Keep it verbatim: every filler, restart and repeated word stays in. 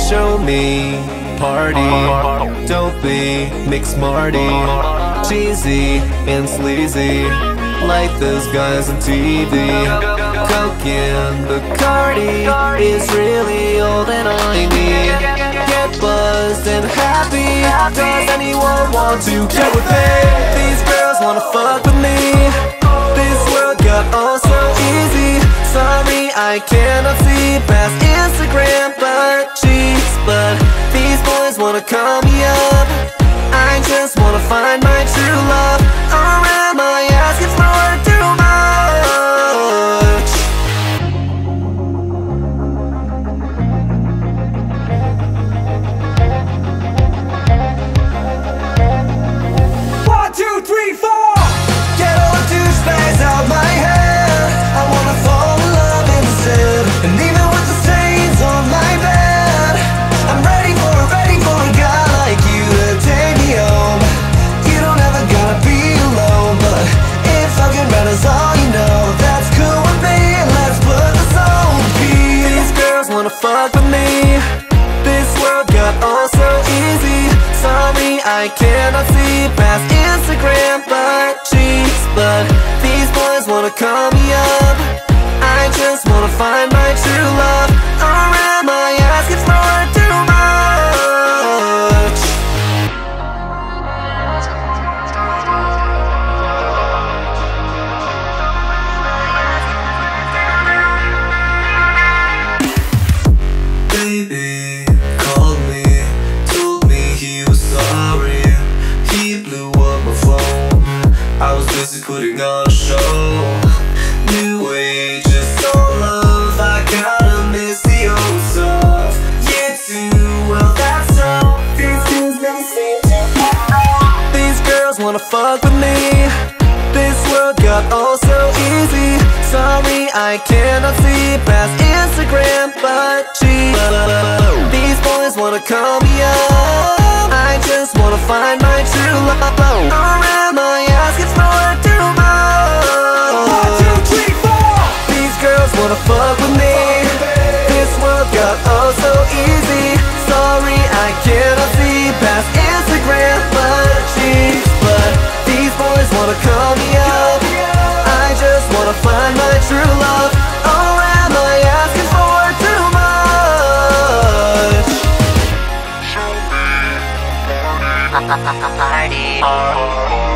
Show me, party, don't be McSmarty, cheesy and sleazy, like those guys on T V. Coke and Bacardi is really all that I need. Get buzzed and happy, does anyone want to get with me? These girls wanna fuck with me, this world got all so easy. Sorry, I cannot see past Instagram, but cheeks, but these boys wanna call me up. I just wanna find my true love. Or am I asking for too much? One, two, three, four. Get all the douchebags out my head. I wanna fall in love instead. And even with the stains on my bed, I'm ready for, ready for a guy like you to take me home. You don't ever gotta be alone, but if fucking red is all you know, that's cool with me. Let's put this on repeat. These girls wanna fuck with me, this world got all so easy. Sorry, I cannot see past Instagram, but cheeks, but these boys wanna call me up. I just wanna find my true love. Or am I asking for too much? Baby called me, told me he was sorry. He blew up my phone, I was busy putting on a show. New age is all love, I gotta miss the old stuff. Yeah, too well, that's all. These girls never seem to care. These girls wanna fuck with me, this world got all so easy. Sorry, I cannot see past Instagram, but cheap. These boys wanna call me up, I just wanna find my true love. Or am I asking for too much? One, two, three, four. These girls wanna fuck with me, this world got oh so easy. Sorry, I cannot see past Instagram, but cheap. But these boys wanna call me up, I just wanna find my true love. Or am I asking for too much? Show me, party, party.